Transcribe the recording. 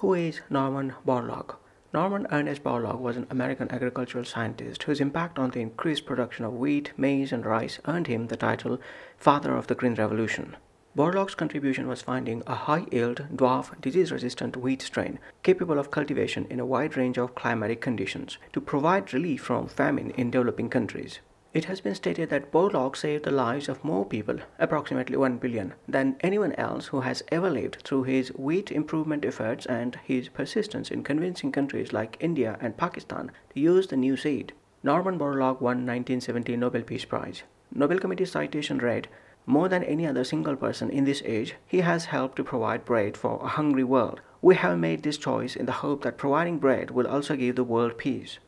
Who is Norman Borlaug? Norman Ernest Borlaug was an American agricultural scientist whose impact on the increased production of wheat, maize, and rice earned him the title Father of the Green Revolution. Borlaug's contribution was finding a high-yield, dwarf, disease-resistant wheat strain capable of cultivation in a wide range of climatic conditions to provide relief from famine in developing countries. It has been stated that Borlaug saved the lives of more people, approximately 1 billion, than anyone else who has ever lived through his wheat improvement efforts and his persistence in convincing countries like India and Pakistan to use the new seed. Norman Borlaug won the 1970 Nobel Peace Prize. Nobel Committee's citation read, "More than any other single person in this age, he has helped to provide bread for a hungry world. We have made this choice in the hope that providing bread will also give the world peace."